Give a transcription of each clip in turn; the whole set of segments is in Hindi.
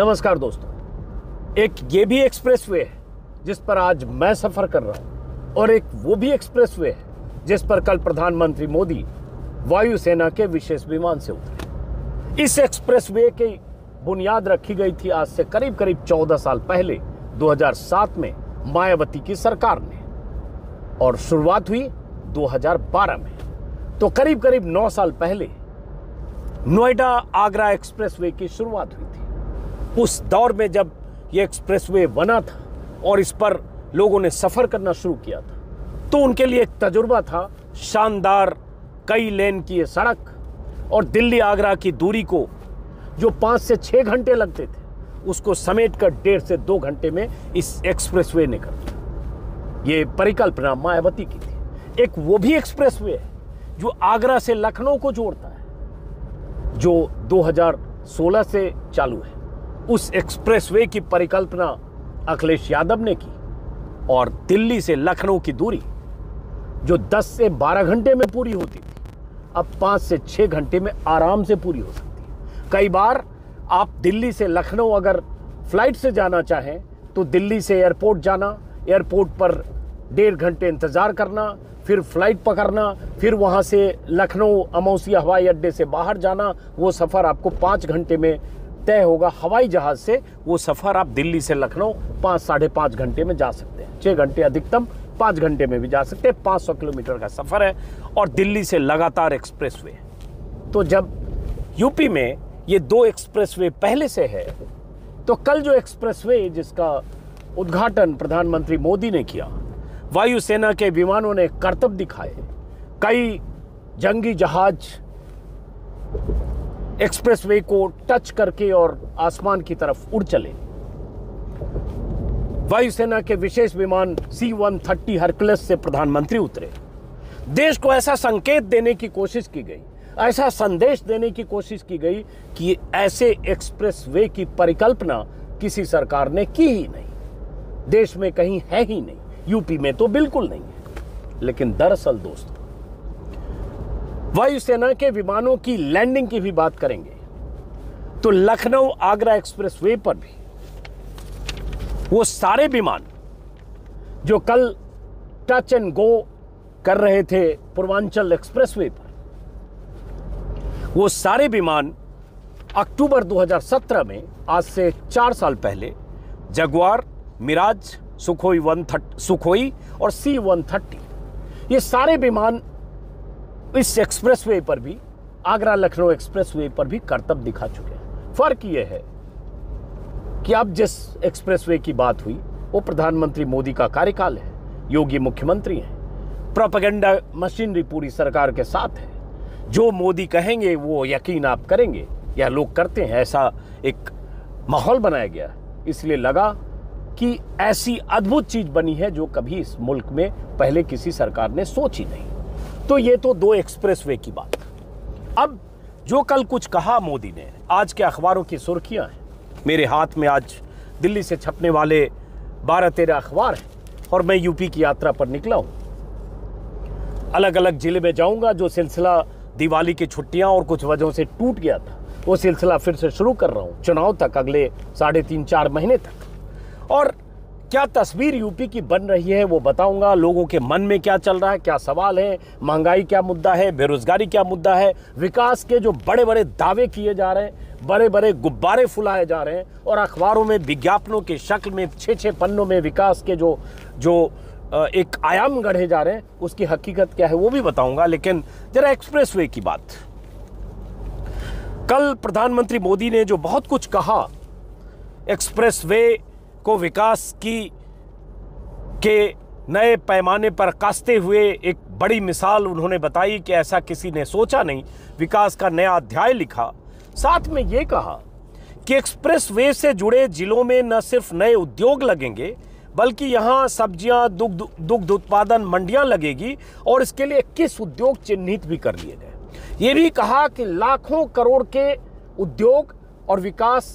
नमस्कार दोस्तों, एक ये भी एक्सप्रेसवे है जिस पर आज मैं सफ़र कर रहा हूँ और एक वो भी एक्सप्रेसवे है जिस पर कल प्रधानमंत्री मोदी वायुसेना के विशेष विमान से उतरे। इस एक्सप्रेसवे की बुनियाद रखी गई थी आज से करीब 14 साल पहले 2007 में मायावती की सरकार ने और शुरुआत हुई 2012 में। तो करीब 9 साल पहले नोएडा आगरा एक्सप्रेसवे की शुरुआत हुई थी। उस दौर में जब ये एक्सप्रेसवे बना था और इस पर लोगों ने सफ़र करना शुरू किया था तो उनके लिए एक तजुर्बा था, शानदार कई लेन की ये सड़क और दिल्ली आगरा की दूरी को जो 5 से 6 घंटे लगते थे उसको समेटकर 1.5 से 2 घंटे में इस एक्सप्रेसवे ने कर दिया। ये परिकल्पना मायावती की थी। एक वो भी एक्सप्रेसवे है जो आगरा से लखनऊ को जोड़ता है, जो 2016 से चालू है। उस एक्सप्रेसवे की परिकल्पना अखिलेश यादव ने की और दिल्ली से लखनऊ की दूरी जो 10 से 12 घंटे में पूरी होती थी अब 5 से 6 घंटे में आराम से पूरी हो सकती है। कई बार आप दिल्ली से लखनऊ अगर फ्लाइट से जाना चाहें तो दिल्ली से एयरपोर्ट जाना, एयरपोर्ट पर 1.5 घंटे इंतज़ार करना, फिर फ्लाइट पकड़ना, फिर वहाँ से लखनऊ अमौसी हवाई अड्डे से बाहर जाना, वो सफ़र आपको 5 घंटे में तय होगा। हवाई जहाज़ से वो सफ़र आप दिल्ली से लखनऊ 5 साढ़े 5 घंटे में जा सकते हैं, 6 घंटे अधिकतम, 5 घंटे में भी जा सकते हैं। 500 किलोमीटर का सफ़र है और दिल्ली से लगातार एक्सप्रेसवे है। तो जब यूपी में ये 2 एक्सप्रेसवे पहले से है तो कल जो एक्सप्रेसवे जिसका उद्घाटन प्रधानमंत्री मोदी ने किया, वायुसेना के विमानों ने करतब दिखाए, कई जंगी जहाज़ एक्सप्रेसवे को टच करके और आसमान की तरफ उड़ चले। वायुसेना के विशेष विमान सी-130 हरक्यूलिस से प्रधानमंत्री उतरे। देश को ऐसा संकेत देने की कोशिश की गई, ऐसा संदेश देने की कोशिश की गई कि ऐसे एक्सप्रेसवे की परिकल्पना किसी सरकार ने की ही नहीं, देश में कहीं है ही नहीं, यूपी में तो बिल्कुल नहीं है। लेकिन दरअसल दोस्तों, वायुसेना के विमानों की लैंडिंग की भी बात करेंगे तो लखनऊ आगरा एक्सप्रेसवे पर भी वो सारे विमान जो कल टच एंड गो कर रहे थे पूर्वांचल एक्सप्रेसवे पर, वो सारे विमान अक्टूबर 2017 में आज से 4 साल पहले जगुआर, मिराज, सुखोई और सी-130 ये सारे विमान इस एक्सप्रेसवे पर भी, आगरा लखनऊ एक्सप्रेसवे पर भी करतब दिखा चुके हैं। फर्क ये है कि अब जिस एक्सप्रेसवे की बात हुई वो प्रधानमंत्री मोदी का कार्यकाल है, योगी मुख्यमंत्री हैं, प्रोपेगेंडा मशीनरी पूरी सरकार के साथ है, जो मोदी कहेंगे वो यकीन आप करेंगे या लोग करते हैं, ऐसा एक माहौल बनाया गया। इसलिए लगा कि ऐसी अद्भुत चीज़ बनी है जो कभी इस मुल्क में पहले किसी सरकार ने सोची नहीं। तो ये तो 2 एक्सप्रेसवे की बात। अब जो कल कुछ कहा मोदी ने, आज के अखबारों की सुर्खियां हैं। मेरे हाथ में आज दिल्ली से छपने वाले 12-13 अखबार हैं और मैं यूपी की यात्रा पर निकला हूँ। अलग अलग ज़िले में जाऊँगा। जो सिलसिला दिवाली की छुट्टियाँ और कुछ वजहों से टूट गया था वो सिलसिला फिर से शुरू कर रहा हूँ, चुनाव तक, अगले 3.5-4 महीने तक। और क्या तस्वीर यूपी की बन रही है वो बताऊंगा। लोगों के मन में क्या चल रहा है, क्या सवाल है, महंगाई क्या मुद्दा है, बेरोजगारी क्या मुद्दा है, विकास के जो बड़े बड़े दावे किए जा रहे हैं, बड़े बड़े गुब्बारे फुलाए जा रहे हैं और अखबारों में विज्ञापनों के शक्ल में 6-6 पन्नों में विकास के जो एक आयाम गढ़े जा रहे हैं, उसकी हकीकत क्या है वो भी बताऊँगा। लेकिन जरा एक्सप्रेसवे की बात, कल प्रधानमंत्री मोदी ने जो बहुत कुछ कहा, एक्सप्रेसवे को विकास की के नए पैमाने पर कास्ते हुए एक बड़ी मिसाल उन्होंने बताई कि ऐसा किसी ने सोचा नहीं, विकास का नया अध्याय लिखा। साथ में ये कहा कि एक्सप्रेसवे से जुड़े जिलों में न सिर्फ नए उद्योग लगेंगे बल्कि यहाँ सब्जियाँ, दुग्ध उत्पादन मंडियाँ लगेगी और इसके लिए 21 उद्योग चिन्हित भी कर लिए गए। ये भी कहा कि लाखों करोड़ के उद्योग और विकास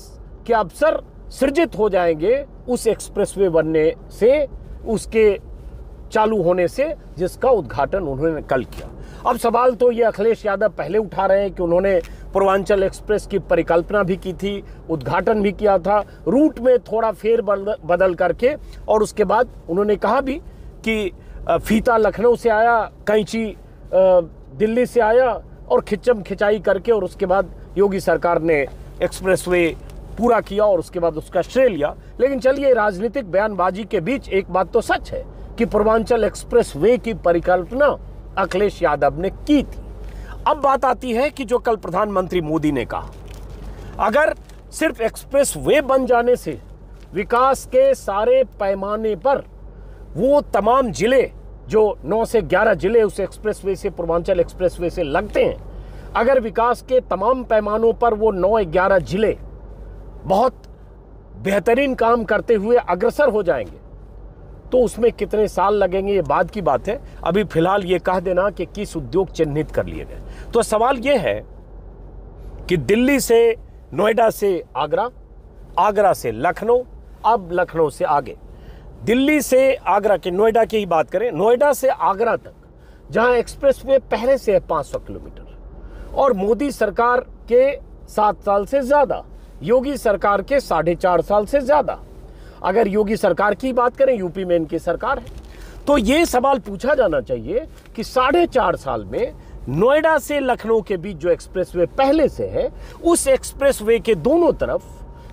के अवसर सृजित हो जाएंगे उस एक्सप्रेसवे बनने से, उसके चालू होने से, जिसका उद्घाटन उन्होंने कल किया। अब सवाल तो ये अखिलेश यादव पहले उठा रहे हैं कि उन्होंने पूर्वांचल एक्सप्रेस की परिकल्पना भी की थी, उद्घाटन भी किया था। रूट में थोड़ा फेर बदल करके, और उसके बाद उन्होंने कहा भी कि फीता लखनऊ से आया, कैंची दिल्ली से आया, और खिचम खिंचाई करके, और उसके बाद योगी सरकार ने एक्सप्रेसवे पूरा किया और उसके बाद उसका श्रेय लिया। लेकिन चलिए, राजनीतिक बयानबाजी के बीच एक बात तो सच है कि पूर्वांचल एक्सप्रेसवे की परिकल्पना अखिलेश यादव ने की थी। अब बात आती है कि जो कल प्रधानमंत्री मोदी ने कहा, अगर सिर्फ एक्सप्रेसवे बन जाने से विकास के सारे पैमाने पर वो तमाम जिले, जो 9 से 11 जिले उस एक्सप्रेसवे से, पूर्वांचल एक्सप्रेसवे से लगते हैं, अगर विकास के तमाम पैमानों पर वो 9-11 जिले बहुत बेहतरीन काम करते हुए अग्रसर हो जाएंगे, तो उसमें कितने साल लगेंगे ये बाद की बात है। अभी फिलहाल ये कह देना कि किस उद्योग चिन्हित कर लिए गए। तो सवाल ये है कि दिल्ली से, नोएडा से आगरा, आगरा से लखनऊ, अब लखनऊ से आगे, दिल्ली से आगरा के, नोएडा की ही बात करें, नोएडा से आगरा तक जहां एक्सप्रेसवे पहले से है 500 किलोमीटर, और मोदी सरकार के 7 साल से ज़्यादा, योगी सरकार के 4.5 साल से ज़्यादा, अगर योगी सरकार की बात करें, यूपी में इनकी सरकार है, तो ये सवाल पूछा जाना चाहिए कि 4.5 साल में नोएडा से लखनऊ के बीच जो एक्सप्रेसवे पहले से है, उस एक्सप्रेसवे के दोनों तरफ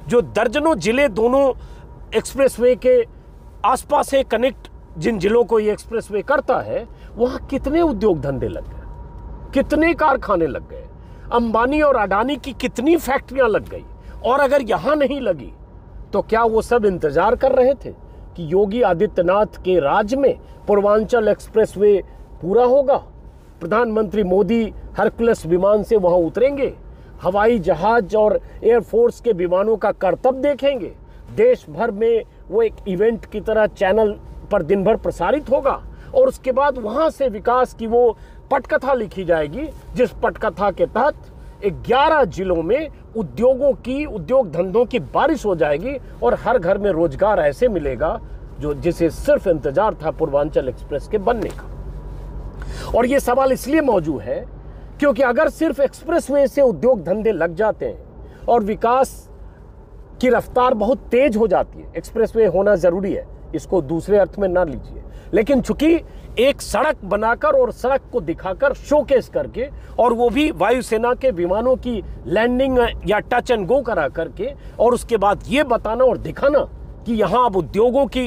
जो दर्जनों जिले, दोनों एक्सप्रेसवे के आसपास से कनेक्ट जिन जिलों को ये एक्सप्रेसवे करता है, वहाँ कितने उद्योग धंधे लग गए, कितने कारखाने लग गए, अंबानी और अडानी की कितनी फैक्ट्रियाँ लग गई। और अगर यहाँ नहीं लगी तो क्या वो सब इंतज़ार कर रहे थे कि योगी आदित्यनाथ के राज्य में पूर्वांचल एक्सप्रेसवे पूरा होगा, प्रधानमंत्री मोदी हरक्यूलिस विमान से वहाँ उतरेंगे, हवाई जहाज़ और एयरफोर्स के विमानों का करतब देखेंगे, देश भर में वो एक इवेंट की तरह चैनल पर दिन भर प्रसारित होगा, और उसके बाद वहाँ से विकास की वो पटकथा लिखी जाएगी, जिस पटकथा के तहत 11 जिलों में उद्योगों की, उद्योग धंधों की बारिश हो जाएगी, और हर घर में रोजगार ऐसे मिलेगा जो, जिसे सिर्फ इंतजार था पूर्वांचल एक्सप्रेस के बनने का। और ये सवाल इसलिए मौजूद है क्योंकि अगर सिर्फ एक्सप्रेसवे से उद्योग धंधे लग जाते हैं और विकास की रफ्तार बहुत तेज हो जाती है, एक्सप्रेसवे होना ज़रूरी है, इसको दूसरे अर्थ में ना लीजिए, लेकिन चूंकि एक सड़क बनाकर और सड़क को दिखाकर, शोकेस करके, और वो भी वायुसेना के विमानों की लैंडिंग या टच एंड गो करा करके, और उसके बाद ये बताना और दिखाना कि यहाँ अब उद्योगों की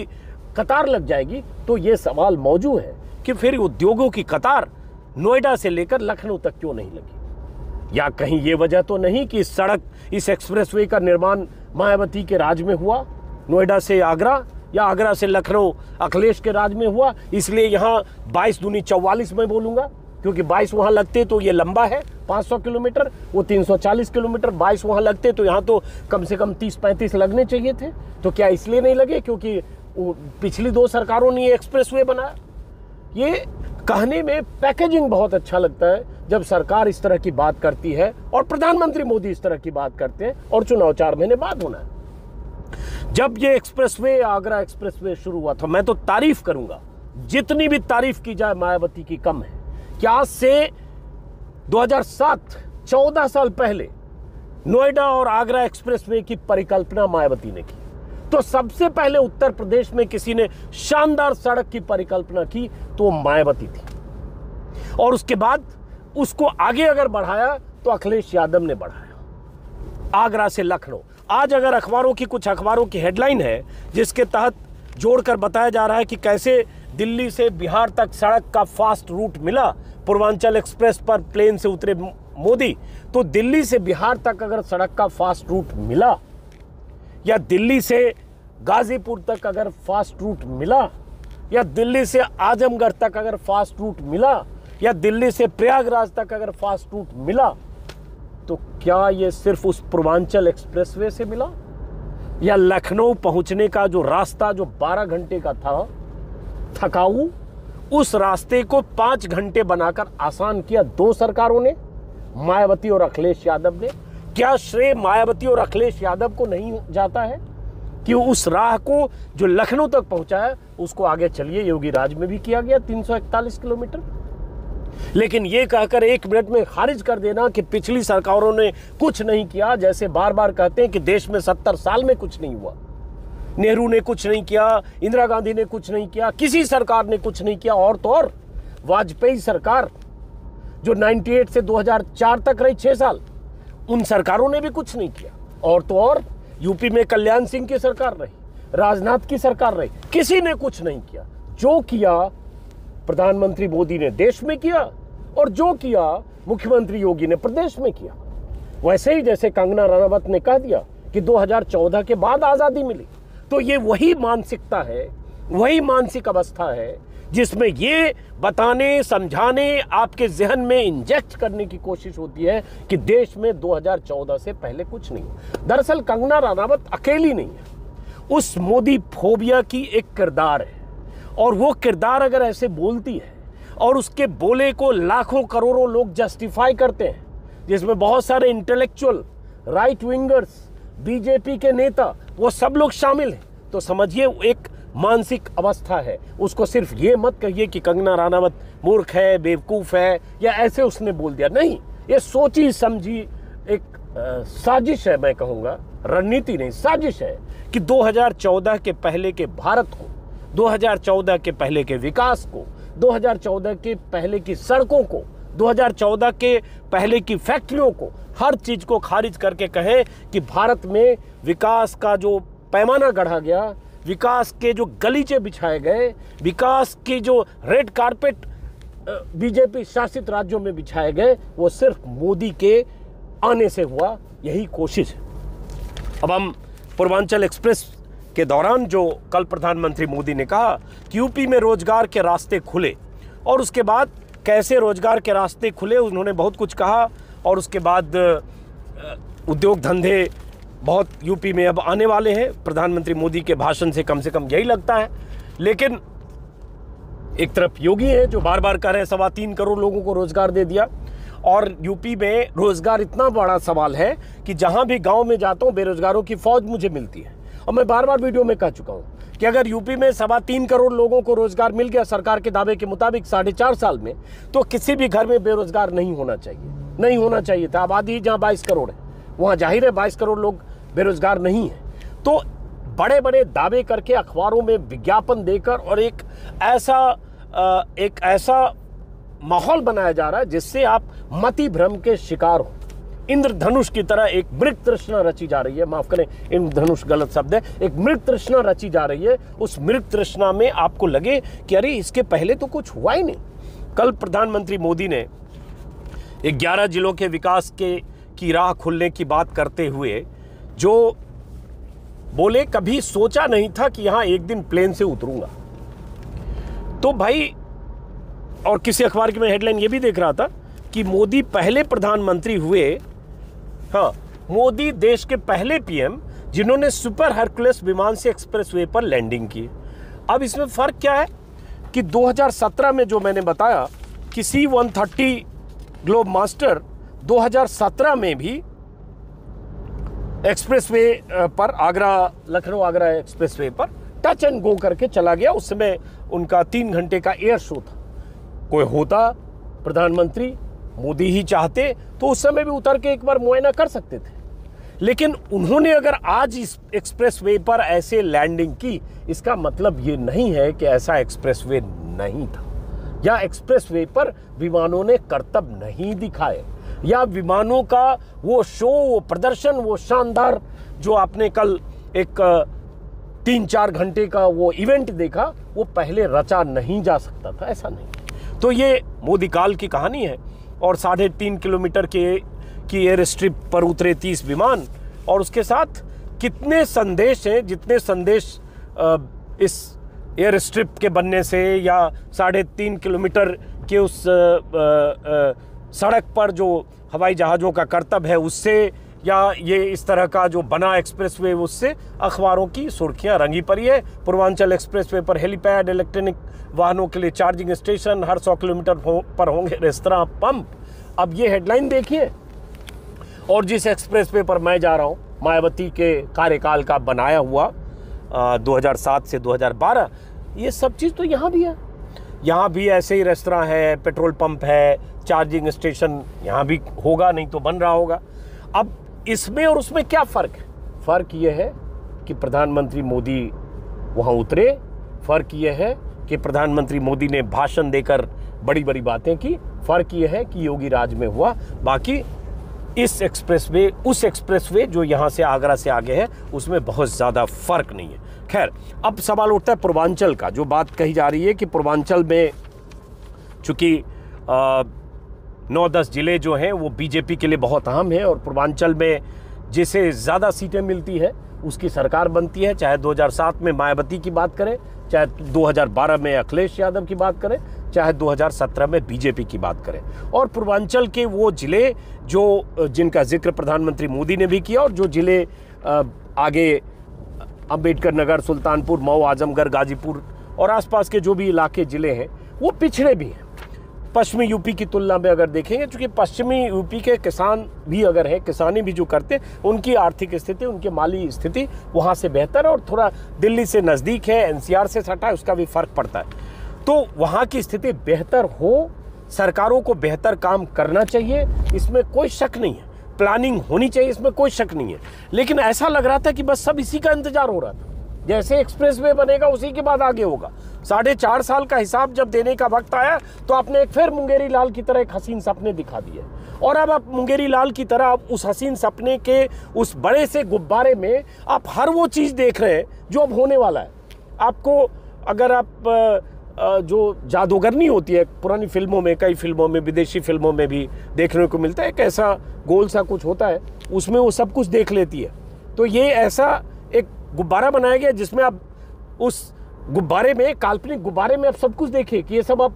कतार लग जाएगी, तो ये सवाल मौजूद है कि फिर उद्योगों की कतार नोएडा से लेकर लखनऊ तक क्यों नहीं लगी। या कहीं ये वजह तो नहीं कि सड़क, इस एक्सप्रेसवे का निर्माण मायावती के राज में हुआ, नोएडा से आगरा या आगरा से लखनऊ अखिलेश के राज में हुआ, इसलिए यहाँ 22×44 मैं बोलूँगा, क्योंकि 22 वहाँ लगते तो ये लंबा है 500 किलोमीटर, वो 340 किलोमीटर, 22 वहाँ लगते तो यहाँ तो कम से कम 30-35 लगने चाहिए थे। तो क्या इसलिए नहीं लगे क्योंकि पिछली 2 सरकारों ने ये एक्सप्रेसवे बनाया? ये कहने में पैकेजिंग बहुत अच्छा लगता है जब सरकार इस तरह की बात करती है और प्रधानमंत्री मोदी इस तरह की बात करते हैं, और चुनाव 4 महीने बाद होना है। जब ये एक्सप्रेसवे, आगरा एक्सप्रेसवे शुरू हुआ था, मैं तो तारीफ करूंगा, जितनी भी तारीफ की जाए मायावती की कम है, कि आज से 2007, 14 साल पहले नोएडा और आगरा एक्सप्रेसवे की परिकल्पना मायावती ने की, तो सबसे पहले उत्तर प्रदेश में किसी ने शानदार सड़क की परिकल्पना की तो मायावती थी, और उसके बाद उसको आगे अगर बढ़ाया तो अखिलेश यादव ने बढ़ाया, आगरा से लखनऊ। आज अगर अखबारों की, कुछ अखबारों की हेडलाइन है जिसके तहत जोड़कर बताया जा रहा है कि कैसे दिल्ली से बिहार तक सड़क का फास्ट रूट मिला, पूर्वांचल एक्सप्रेस पर प्लेन से उतरे मोदी, तो दिल्ली से बिहार तक अगर सड़क का फास्ट रूट मिला, या दिल्ली से गाज़ीपुर तक अगर फास्ट रूट मिला, या दिल्ली से आजमगढ़ तक अगर फास्ट रूट मिला, या दिल्ली से प्रयागराज तक अगर फास्ट रूट मिला, तो क्या ये सिर्फ उस पूर्वांचल एक्सप्रेसवे से मिला? या लखनऊ पहुंचने का जो रास्ता, जो 12 घंटे का था थकाऊ, उस रास्ते को 5 घंटे बनाकर आसान किया 2 सरकारों ने, मायावती और अखिलेश यादव ने? क्या श्रेय मायावती और अखिलेश यादव को नहीं जाता है कि उस राह को जो लखनऊ तक पहुंचाया, उसको आगे चलिए योगी राज में भी किया गया 341 किलोमीटर? लेकिन ये कहकर एक मिनट में खारिज कर देना कि पिछली सरकारों ने कुछ नहीं किया, जैसे बार बार कहते हैं कि देश में 70 साल में कुछ नहीं हुआ, नेहरू ने कुछ नहीं किया, इंदिरा गांधी ने कुछ नहीं किया, किसी सरकार ने कुछ नहीं किया। और तो और वाजपेयी सरकार जो 98 से 2004 तक रही, 6 साल, उन सरकारों ने भी कुछ नहीं किया। और तो और यूपी में कल्याण सिंह की सरकार रही, राजनाथ की सरकार रही, किसी ने कुछ नहीं किया। जो किया प्रधानमंत्री मोदी ने देश में किया और जो किया मुख्यमंत्री योगी ने प्रदेश में किया। वैसे ही जैसे कंगना रनौत ने कह दिया कि 2014 के बाद आज़ादी मिली, तो ये वही मानसिकता है, वही मानसिक अवस्था है जिसमें ये बताने समझाने आपके जहन में इंजेक्ट करने की कोशिश होती है कि देश में 2014 से पहले कुछ नहीं। दरअसल कंगना रनौत अकेली नहीं है, उस मोदी फोबिया की एक किरदार है, और वो किरदार अगर ऐसे बोलती है और उसके बोले को लाखों करोड़ों लोग जस्टिफाई करते हैं, जिसमें बहुत सारे इंटेलेक्चुअल, राइट विंगर्स, बीजेपी के नेता, वो सब लोग शामिल हैं, तो समझिए एक मानसिक अवस्था है। उसको सिर्फ ये मत कहिए कि कंगना रनौत मूर्ख है, बेवकूफ़ है, या ऐसे उसने बोल दिया, नहीं, ये सोची समझी एक साजिश है, मैं कहूँगा रणनीति नहीं, साजिश है कि 2014 के पहले के भारत को, 2014 के पहले के विकास को, 2014 के पहले की सड़कों को, 2014 के पहले की फैक्ट्रियों को, हर चीज़ को खारिज करके कहें कि भारत में विकास का जो पैमाना गढ़ा गया, विकास के जो गलीचे बिछाए गए, विकास की जो रेड कारपेट बीजेपी शासित राज्यों में बिछाए गए, वो सिर्फ मोदी के आने से हुआ, यही कोशिश है। अब हम पूर्वांचल एक्सप्रेस के दौरान जो कल प्रधानमंत्री मोदी ने कहा कि यूपी में रोजगार के रास्ते खुले, और उसके बाद कैसे रोजगार के रास्ते खुले उन्होंने बहुत कुछ कहा, और उसके बाद उद्योग धंधे बहुत यूपी में अब आने वाले हैं, प्रधानमंत्री मोदी के भाषण से कम यही लगता है। लेकिन एक तरफ योगी है जो बार बार कह रहे हैं 3.25 करोड़ लोगों को रोजगार दे दिया, और यूपी में रोजगार इतना बड़ा सवाल है कि जहाँ भी गांव में जाता हूँ बेरोजगारों की फौज मुझे मिलती है। और मैं बार बार वीडियो में कह चुका हूँ कि अगर यूपी में 3.25 करोड़ लोगों को रोजगार मिल गया सरकार के दावे के मुताबिक 4.5 साल में, तो किसी भी घर में बेरोजगार नहीं होना चाहिए, नहीं होना चाहिए था। आबादी जहाँ 22 करोड़ है, वहाँ जाहिर है 22 करोड़ लोग बेरोजगार नहीं हैं। तो बड़े बड़े दावे करके अखबारों में विज्ञापन देकर और एक ऐसा माहौल बनाया जा रहा है जिससे आप मति भ्रम के शिकार हो। इंद्रधनुष की तरह एक मृग तृष्णा रची जा रही है, माफ करें इंद्रधनुष गलत शब्द है, एक मृग तृष्णा रची जा रही है। उस मृग तृष्णा में आपको लगे कि अरे इसके पहले तो कुछ हुआ ही नहीं। कल प्रधानमंत्री मोदी ने 11 जिलों के विकास की राह खुलने की बात करते हुए जो बोले, कभी सोचा नहीं था कि यहाँ एक दिन प्लेन से उतरूंगा। तो भाई, और किसी अखबार की मैं हेडलाइन ये भी देख रहा था कि मोदी पहले प्रधानमंत्री हुए, हाँ, मोदी देश के पहले पीएम जिन्होंने सुपर हरक्यूलिस विमान से एक्सप्रेसवे पर लैंडिंग की। अब इसमें फ़र्क क्या है कि 2017 में जो मैंने बताया कि C-130 ग्लोब मास्टर 2017 में भी एक्सप्रेसवे पर, आगरा लखनऊ आगरा एक्सप्रेसवे पर टच एंड गो करके चला गया। उस समय उनका 3 घंटे का एयर शो था। कोई होता प्रधानमंत्री मोदी ही चाहते तो उस समय भी उतर के एक बार मुआयना कर सकते थे, लेकिन उन्होंने अगर आज इस एक्सप्रेसवे पर ऐसे लैंडिंग की, इसका मतलब ये नहीं है कि ऐसा एक्सप्रेसवे नहीं था, या एक्सप्रेसवे पर विमानों ने करतब नहीं दिखाए, या विमानों का वो शो, वो प्रदर्शन, वो शानदार जो आपने कल एक 3-4 घंटे का वो इवेंट देखा, वो पहले रचा नहीं जा सकता था, ऐसा नहीं। तो ये मोदी काल की कहानी है। और 3.5 किलोमीटर की एयर स्ट्रिप पर उतरे 30 विमान, और उसके साथ कितने संदेश हैं, जितने संदेश इस एयर स्ट्रिप के बनने से या 3.5 किलोमीटर के उस सड़क पर जो हवाई जहाज़ों का करतब है उससे, या ये इस तरह का जो बना एक्सप्रेसवे उससे अखबारों की सुर्खियां रंगी पड़ी है। पूर्वांचल एक्सप्रेसवे पर हेलीपैड, इलेक्ट्रॉनिक वाहनों के लिए चार्जिंग स्टेशन, हर 100 किलोमीटर पर होंगे रेस्तरां, पंप। अब ये हेडलाइन देखिए। और जिस एक्सप्रेसवे पर मैं जा रहा हूँ, मायावती के कार्यकाल का बनाया हुआ 2007 से 2012, ये सब चीज़ तो यहाँ भी है। यहाँ भी ऐसे ही रेस्तरां है, पेट्रोल पंप है, चार्जिंग स्टेशन यहाँ भी होगा, नहीं तो बन रहा होगा। अब इसमें और उसमें क्या फ़र्क है? फ़र्क ये है कि प्रधानमंत्री मोदी वहाँ उतरे, फ़र्क ये है कि प्रधानमंत्री मोदी ने भाषण देकर बड़ी बड़ी बातें की, फ़र्क ये है कि योगी राज में हुआ। बाकी इस एक्सप्रेसवे, उस एक्सप्रेसवे जो यहाँ से आगरा से आगे है, उसमें बहुत ज़्यादा फ़र्क नहीं है। खैर, अब सवाल उठता है पूर्वांचल का। जो बात कही जा रही है कि पूर्वांचल में चूँकि 9-10 ज़िले जो हैं वो बीजेपी के लिए बहुत अहम है, और पूर्वांचल में जिसे ज़्यादा सीटें मिलती है उसकी सरकार बनती है। चाहे 2007 में मायावती की बात करें, चाहे 2012 में अखिलेश यादव की बात करें, चाहे 2017 में बीजेपी की बात करें। और पूर्वांचल के वो ज़िले जो जिनका जिक्र प्रधानमंत्री मोदी ने भी किया, और जो ज़िले आगे अंबेडकर नगर, सुल्तानपुर, मऊ, आजमगढ़, गाजीपुर और आसपास के जो भी इलाके ज़िले हैं वो पिछड़े भी हैं पश्चिमी यूपी की तुलना में अगर देखेंगे। क्योंकि पश्चिमी यूपी के किसान भी अगर हैं, किसानी भी जो करते, उनकी आर्थिक स्थिति, उनकी माली स्थिति वहाँ से बेहतर है, और थोड़ा दिल्ली से नज़दीक है, एनसीआर से सटा है, उसका भी फ़र्क पड़ता है। तो वहाँ की स्थिति बेहतर हो, सरकारों को बेहतर काम करना चाहिए, इसमें कोई शक नहीं है, प्लानिंग होनी चाहिए, इसमें कोई शक नहीं है। लेकिन ऐसा लग रहा था कि बस सब इसी का इंतज़ार हो रहा था, जैसे एक्सप्रेसवे बनेगा उसी के बाद आगे होगा। 4.5 साल का हिसाब जब देने का वक्त आया तो आपने एक फिर मुंगेरी लाल की तरह एक हसीन सपने दिखा दिए, और अब आप मुंगेरी लाल की तरह आप उस हसीन सपने के उस बड़े से गुब्बारे में आप हर वो चीज़ देख रहे हैं जो अब होने वाला है। आपको अगर आप जो जादूगरनी होती है पुरानी फिल्मों में, कई फिल्मों में, विदेशी फिल्मों में भी देखने को मिलता है, एक ऐसा गोल सा कुछ होता है उसमें वो सब कुछ देख लेती है। तो ये ऐसा एक गुब्बारा बनाया गया जिसमें आप उस गुब्बारे में, काल्पनिक गुब्बारे में आप सब कुछ देखिए कि ये सब आप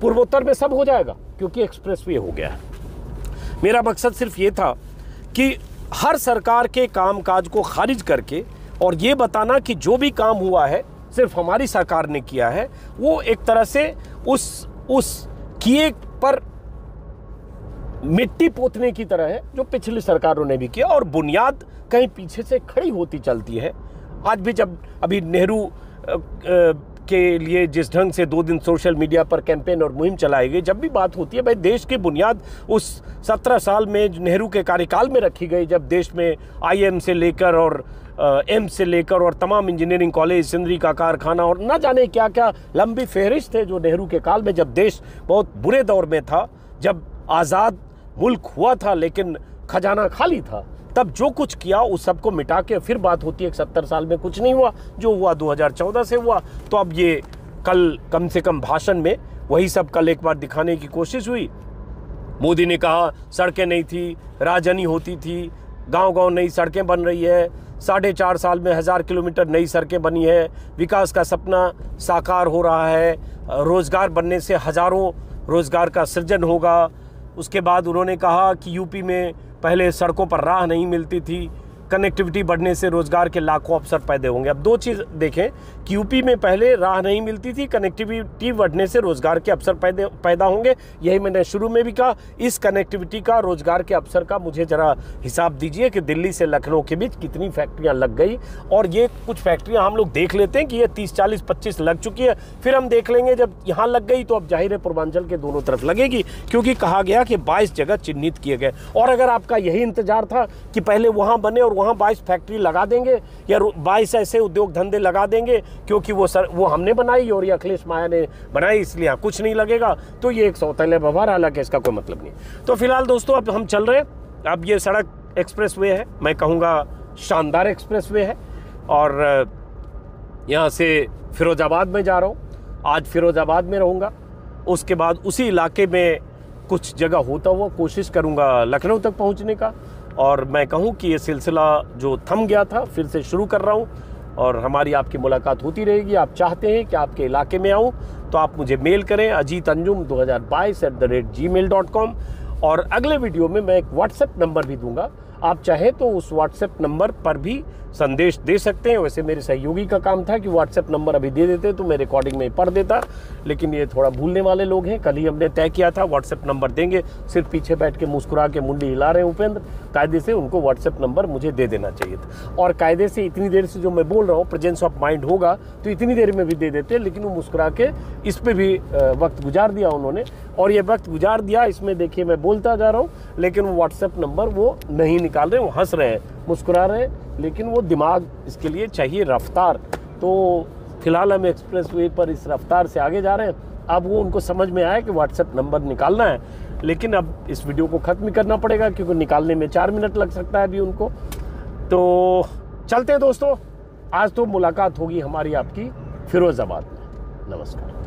पूर्वोत्तर में सब हो जाएगा क्योंकि एक्सप्रेसवे हो गया है। मेरा मकसद सिर्फ ये था कि हर सरकार के कामकाज को खारिज करके और ये बताना कि जो भी काम हुआ है सिर्फ हमारी सरकार ने किया है, वो एक तरह से उस किए पर मिट्टी पोतने की तरह है जो पिछली सरकारों ने भी किया, और बुनियाद कहीं पीछे से खड़ी होती चलती है। आज भी जब अभी नेहरू के लिए जिस ढंग से 2 दिन सोशल मीडिया पर कैंपेन और मुहिम चलाई गई, जब भी बात होती है, भाई देश की बुनियाद उस 17 साल में नेहरू के कार्यकाल में रखी गई, जब देश में IIM से लेकर और एम्स से लेकर और तमाम इंजीनियरिंग कॉलेज, सिंदरी का कारखाना और न जाने क्या क्या लंबी फहरिस्त है जो नेहरू के काल में, जब देश बहुत बुरे दौर में था, जब आज़ाद मुल्क हुआ था लेकिन खजाना खाली था, तब जो कुछ किया उस सबको मिटा के फिर बात होती है 70 साल में कुछ नहीं हुआ, जो हुआ 2014 से हुआ। तो अब ये कल कम से कम भाषण में वही सब कल एक बार दिखाने की कोशिश हुई। मोदी ने कहा सड़कें नहीं थी, राजधानी होती थी, गांव-गांव नई सड़कें बन रही है, 4.5 साल में 1000 किलोमीटर नई सड़कें बनी है, विकास का सपना साकार हो रहा है, रोज़गार बनने से हज़ारों रोज़गार का सृजन होगा। उसके बाद उन्होंने कहा कि यूपी में पहले सड़कों पर राह नहीं मिलती थी, कनेक्टिविटी बढ़ने से रोज़गार के लाखों अवसर पैदा होंगे। अब दो चीज़ देखें कि यूपी में पहले राह नहीं मिलती थी, कनेक्टिविटी बढ़ने से रोज़गार के अवसर पैदा होंगे, यही मैंने शुरू में भी कहा। इस कनेक्टिविटी का, रोज़गार के अवसर का मुझे ज़रा हिसाब दीजिए कि दिल्ली से लखनऊ के बीच कितनी फैक्ट्रियाँ लग गई, और ये कुछ फैक्ट्रियाँ हम लोग देख लेते हैं कि ये 30-40-25 लग चुकी है, फिर हम देख लेंगे जब यहाँ लग गई तो अब जाहिर है पूर्वांचल के दोनों तरफ लगेगी, क्योंकि कहा गया कि 22 जगह चिन्हित किए गए। और अगर आपका यही इंतज़ार था कि पहले वहाँ बने और वहाँ 22 फैक्ट्री लगा देंगे या 22 ऐसे उद्योग धंधे लगा देंगे क्योंकि वो हमने बनाई और ये अखिलेश माया ने बनाई इसलिए यहाँ कुछ नहीं लगेगा, तो ये एक सौतेला व्यवहार, हालांकि इसका कोई मतलब नहीं। तो फिलहाल दोस्तों अब हम चल रहे हैं। अब ये सड़क एक्सप्रेसवे है, मैं कहूँगा शानदार एक्सप्रेसवे है, और यहाँ से फिरोजाबाद में जा रहा हूँ। आज फिरोजाबाद में रहूँगा, उसके बाद उसी इलाके में कुछ जगह होता हुआ कोशिश करूँगा लखनऊ तक पहुँचने का, और मैं कहूँ कि ये सिलसिला जो थम गया था फिर से शुरू कर रहा हूँ, और हमारी आपकी मुलाकात होती रहेगी। आप चाहते हैं कि आपके इलाके में आऊँ तो आप मुझे मेल करें ajitanjum2022@gmail.com, और अगले वीडियो में मैं एक व्हाट्सएप नंबर भी दूंगा, आप चाहें तो उस व्हाट्सएप नंबर पर भी संदेश दे सकते हैं। वैसे मेरे सहयोगी का काम था कि व्हाट्सएप नंबर अभी दे देते तो मैं रिकॉर्डिंग में पढ़ देता, लेकिन ये थोड़ा भूलने वाले लोग हैं। कल ही हमने तय किया था व्हाट्सएप नंबर देंगे, सिर्फ पीछे बैठ के मुस्कुरा के मुंडी हिला रहे हैं उपेंद्र। कायदे से उनको व्हाट्सएप नंबर मुझे दे देना चाहिए था, और कायदे से इतनी देर से जो मैं बोल रहा हूँ प्रेजेंस ऑफ माइंड होगा तो इतनी देर में भी दे देते, लेकिन वो मुस्कुरा के इस पर भी वक्त गुजार दिया उन्होंने। और ये वक्त गुजार दिया इसमें देखिए मैं बोलता जा रहा हूँ, लेकिन वो व्हाट्सएप नंबर वो नहीं निकाल रहे, वो हंस रहे हैं, मुस्कुरा रहे हैं, लेकिन वो दिमाग इसके लिए चाहिए रफ्तार। तो फिलहाल हम एक्सप्रेसवे पर इस रफ्तार से आगे जा रहे हैं। अब वो उनको समझ में आया कि व्हाट्सएप नंबर निकालना है, लेकिन अब इस वीडियो को ख़त्म करना पड़ेगा क्योंकि निकालने में 4 मिनट लग सकता है अभी उनको। तो चलते हैं दोस्तों, आज तो मुलाकात होगी हमारी आपकी फिरोजाबाद में। नमस्कार।